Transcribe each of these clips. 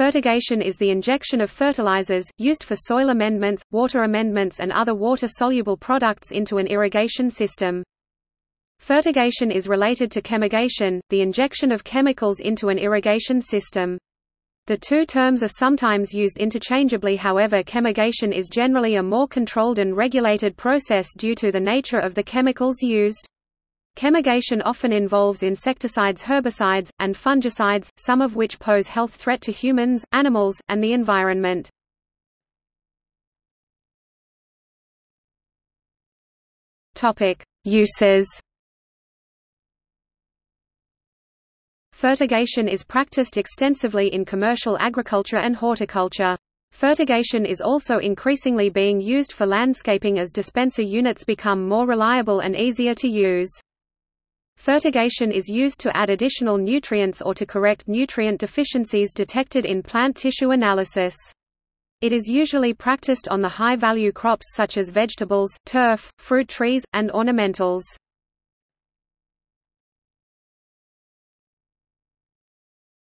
Fertigation is the injection of fertilizers, used for soil amendments, water amendments and other water-soluble products into an irrigation system. Fertigation is related to chemigation, the injection of chemicals into an irrigation system. The two terms are sometimes used interchangeably, however chemigation is generally a more controlled and regulated process due to the nature of the chemicals used. Chemigation often involves insecticides, herbicides, and fungicides, some of which pose health threat to humans, animals, and the environment. Uses. Fertigation is practiced extensively in commercial agriculture and horticulture. Fertigation is also increasingly being used for landscaping as dispenser units become more reliable and easier to use. Fertigation is used to add additional nutrients or to correct nutrient deficiencies detected in plant tissue analysis. It is usually practiced on the high-value crops such as vegetables, turf, fruit trees, and ornamentals.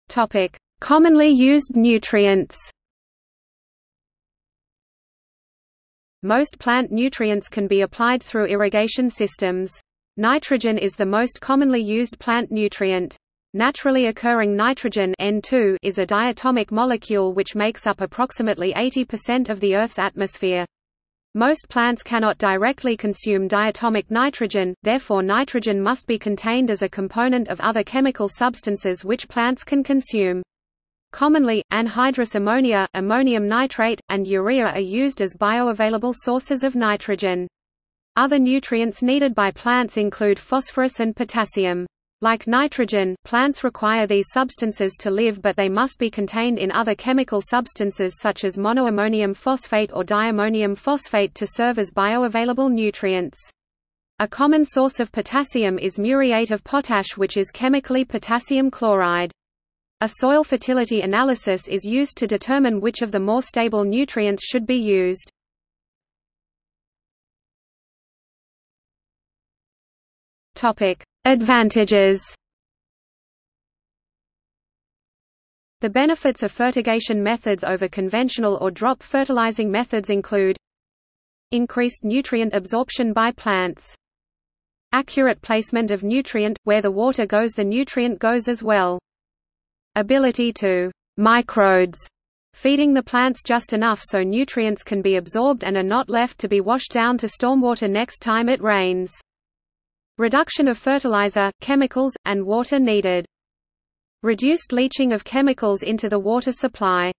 Topic: Commonly used nutrients. Most plant nutrients can be applied through irrigation systems. Nitrogen is the most commonly used plant nutrient. Naturally occurring nitrogen (N2) is a diatomic molecule which makes up approximately 80% of the Earth's atmosphere. Most plants cannot directly consume diatomic nitrogen, therefore nitrogen must be contained as a component of other chemical substances which plants can consume. Commonly, anhydrous ammonia, ammonium nitrate, and urea are used as bioavailable sources of nitrogen. Other nutrients needed by plants include phosphorus and potassium. Like nitrogen, plants require these substances to live, but they must be contained in other chemical substances such as monoammonium phosphate or diammonium phosphate to serve as bioavailable nutrients. A common source of potassium is muriate of potash, which is chemically potassium chloride. A soil fertility analysis is used to determine which of the more stable nutrients should be used. Advantages. The benefits of fertigation methods over conventional or drop fertilizing methods include increased nutrient absorption by plants, accurate placement of nutrient, where the water goes the nutrient goes as well, ability to microdes, feeding the plants just enough so nutrients can be absorbed and are not left to be washed down to stormwater next time it rains. Reduction of fertilizer, chemicals, and water needed. Reduced leaching of chemicals into the water supply.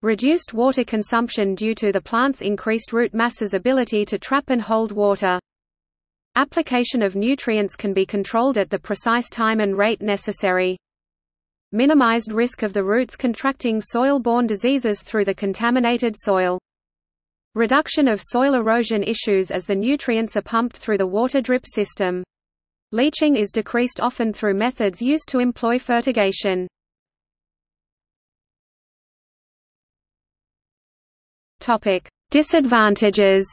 Reduced water consumption due to the plant's increased root mass's ability to trap and hold water. Application of nutrients can be controlled at the precise time and rate necessary. Minimized risk of the roots contracting soil-borne diseases through the contaminated soil. Reduction of soil erosion issues as the nutrients are pumped through the water drip system. Leaching is decreased often through methods used to employ fertigation. Topic: Disadvantages.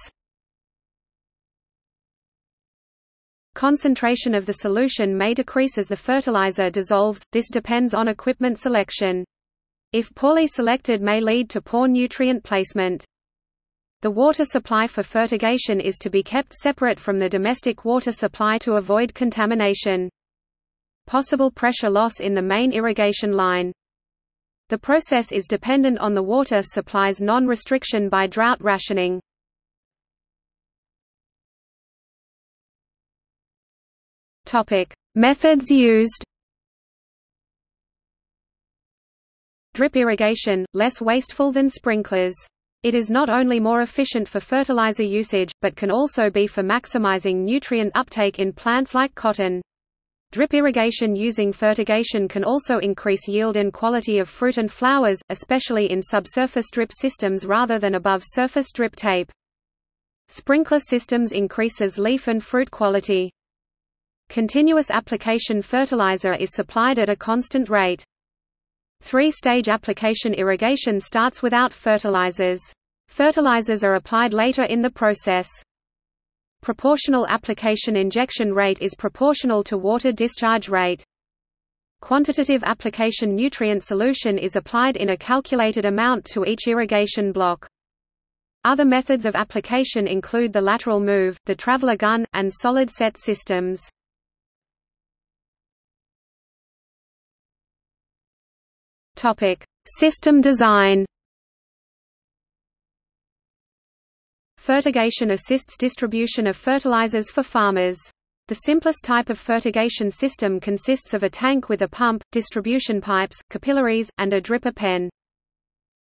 Concentration of the solution may decrease as the fertilizer dissolves. This depends on equipment selection. If poorly selected, may lead to poor nutrient placement. The water supply for fertigation is to be kept separate from the domestic water supply to avoid contamination. Possible pressure loss in the main irrigation line. The process is dependent on the water supply's non-restriction by drought rationing. Topic: Methods used. Drip irrigation, less wasteful than sprinklers. It is not only more efficient for fertilizer usage, but can also be for maximizing nutrient uptake in plants like cotton. Drip irrigation using fertigation can also increase yield and quality of fruit and flowers, especially in subsurface drip systems rather than above surface drip tape. Sprinkler systems increases leaf and fruit quality. Continuous application, fertilizer is supplied at a constant rate. Three-stage application, irrigation starts without fertilizers. Fertilizers are applied later in the process. Proportional application, injection rate is proportional to water discharge rate. Quantitative application nutrient solution is applied in a calculated amount to each irrigation block. Other methods of application include the lateral move, the traveler gun, and solid set systems. Topic: System design. Fertigation assists distribution of fertilizers for farmers. The simplest type of fertigation system consists of a tank with a pump, distribution pipes, capillaries, and a dripper pen.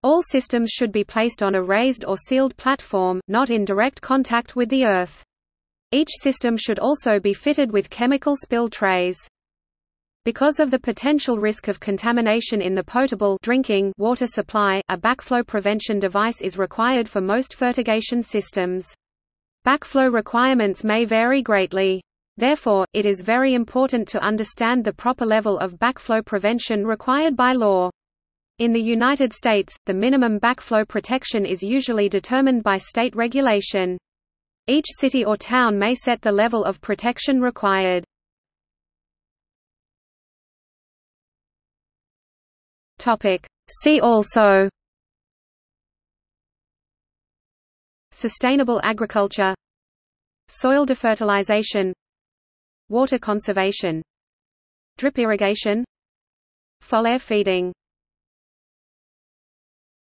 All systems should be placed on a raised or sealed platform, not in direct contact with the earth. Each system should also be fitted with chemical spill trays. Because of the potential risk of contamination in the potable drinking water supply, a backflow prevention device is required for most fertigation systems. Backflow requirements may vary greatly. Therefore, it is very important to understand the proper level of backflow prevention required by law. In the United States, the minimum backflow protection is usually determined by state regulation. Each city or town may set the level of protection required. See also: Sustainable agriculture, soil defertilization, water conservation, drip irrigation, full air feeding.